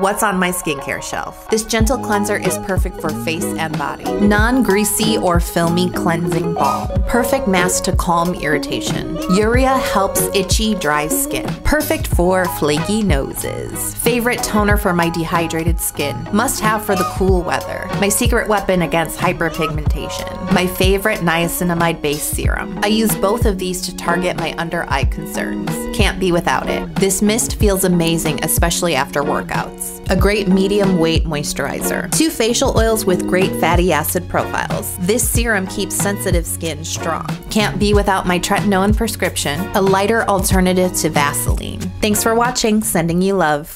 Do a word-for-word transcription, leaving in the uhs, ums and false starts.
What's on my skincare shelf? This gentle cleanser is perfect for face and body. Non-greasy or filmy cleansing balm. Perfect mask to calm irritation. Urea helps itchy, dry skin. Perfect for flaky noses. Favorite toner for my dehydrated skin. Must have for the cool weather. My secret weapon against hyperpigmentation. My favorite niacinamide-based serum. I use both of these to target my under-eye concerns. Can't be without it. This mist feels amazing, especially after workouts. A great medium weight moisturizer. Two facial oils with great fatty acid profiles. This serum keeps sensitive skin strong. Can't be without my tretinoin prescription, a lighter alternative to Vaseline. Thanks for watching. Sending you love.